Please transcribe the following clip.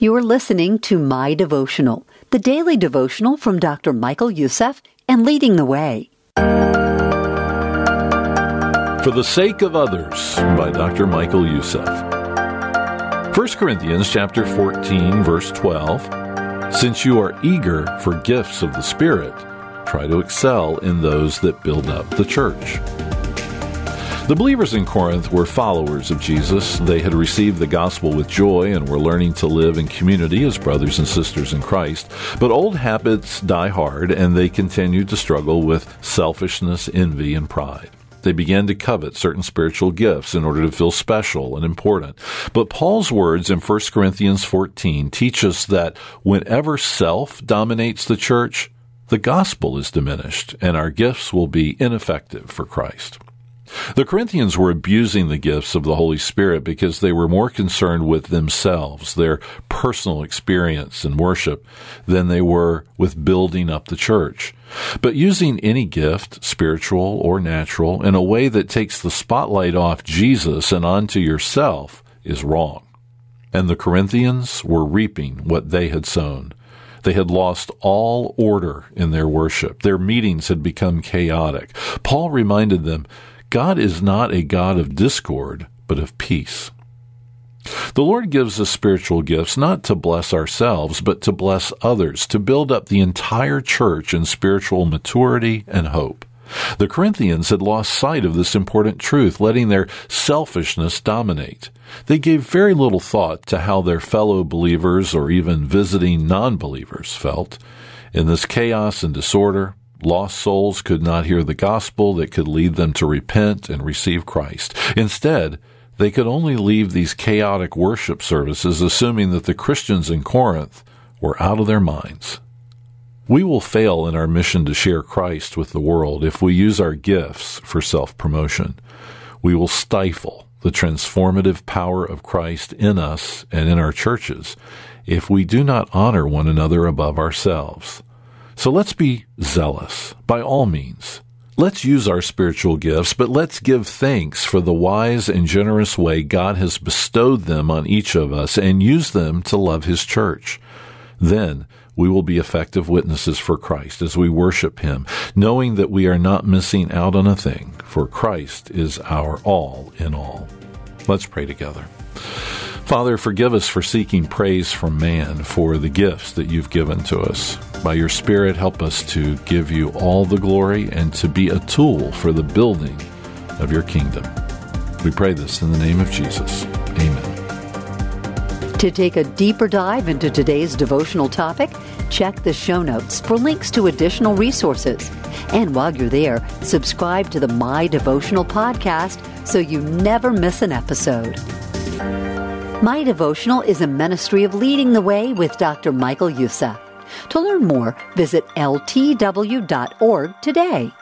You're listening to My Devotional, the daily devotional from Dr. Michael Youssef and Leading the Way. For the Sake of Others by Dr. Michael Youssef. 1 Corinthians chapter 14, verse 12. Since you are eager for gifts of the Spirit, try to excel in those that build up the church. The believers in Corinth were followers of Jesus. They had received the gospel with joy and were learning to live in community as brothers and sisters in Christ. But old habits die hard, and they continued to struggle with selfishness, envy, and pride. They began to covet certain spiritual gifts in order to feel special and important. But Paul's words in 1 Corinthians 14 teach us that whenever self dominates the church, the gospel is diminished, and our gifts will be ineffective for Christ. The Corinthians were abusing the gifts of the Holy Spirit because they were more concerned with themselves, their personal experience in worship, than they were with building up the church. But using any gift, spiritual or natural, in a way that takes the spotlight off Jesus and onto yourself is wrong. And the Corinthians were reaping what they had sown. They had lost all order in their worship. Their meetings had become chaotic. Paul reminded them, God is not a God of discord, but of peace. The Lord gives us spiritual gifts not to bless ourselves, but to bless others, to build up the entire church in spiritual maturity and hope. The Corinthians had lost sight of this important truth, letting their selfishness dominate. They gave very little thought to how their fellow believers or even visiting non-believers felt. In this chaos and disorder, lost souls could not hear the gospel that could lead them to repent and receive Christ. Instead, they could only leave these chaotic worship services assuming that the Christians in Corinth were out of their minds. We will fail in our mission to share Christ with the world if we use our gifts for self-promotion. We will stifle the transformative power of Christ in us and in our churches if we do not honor one another above ourselves. So let's be zealous, by all means. Let's use our spiritual gifts, but let's give thanks for the wise and generous way God has bestowed them on each of us and use them to love His church. Then we will be effective witnesses for Christ as we worship Him, knowing that we are not missing out on a thing, for Christ is our all in all. Let's pray together. Father, forgive us for seeking praise from man for the gifts that you've given to us. By your Spirit, help us to give you all the glory and to be a tool for the building of your kingdom. We pray this in the name of Jesus. Amen. To take a deeper dive into today's devotional topic, check the show notes for links to additional resources. And while you're there, subscribe to the My Devotional podcast so you never miss an episode. My Devotional is a ministry of Leading the Way with Dr. Michael Youssef. To learn more, visit ltw.org today.